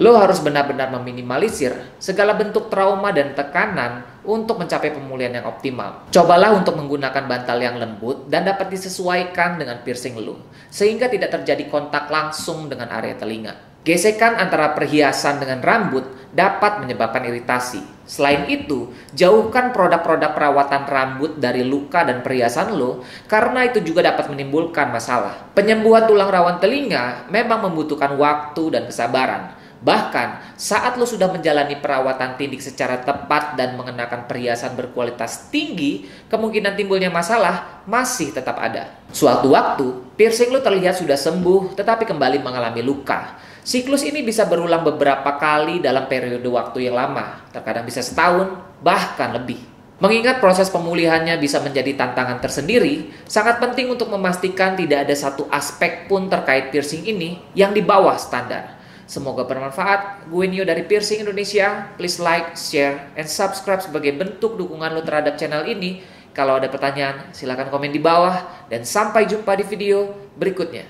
Lo harus benar-benar meminimalisir segala bentuk trauma dan tekanan untuk mencapai pemulihan yang optimal. Cobalah untuk menggunakan bantal yang lembut dan dapat disesuaikan dengan piercing lo, sehingga tidak terjadi kontak langsung dengan area telinga. Gesekan antara perhiasan dengan rambut dapat menyebabkan iritasi. Selain itu, jauhkan produk-produk perawatan rambut dari luka dan perhiasan lo, karena itu juga dapat menimbulkan masalah. Penyembuhan tulang rawan telinga memang membutuhkan waktu dan kesabaran. Bahkan, saat lo sudah menjalani perawatan tindik secara tepat dan mengenakan perhiasan berkualitas tinggi, kemungkinan timbulnya masalah masih tetap ada. Suatu waktu, piercing lo terlihat sudah sembuh tetapi kembali mengalami luka. Siklus ini bisa berulang beberapa kali dalam periode waktu yang lama, terkadang bisa setahun, bahkan lebih. Mengingat proses pemulihannya bisa menjadi tantangan tersendiri, sangat penting untuk memastikan tidak ada satu aspek pun terkait piercing ini yang di bawah standar. Semoga bermanfaat. Gue Nio dari Piercing Indonesia. Please like, share, and subscribe sebagai bentuk dukungan lo terhadap channel ini. Kalau ada pertanyaan, silakan komen di bawah. Dan sampai jumpa di video berikutnya.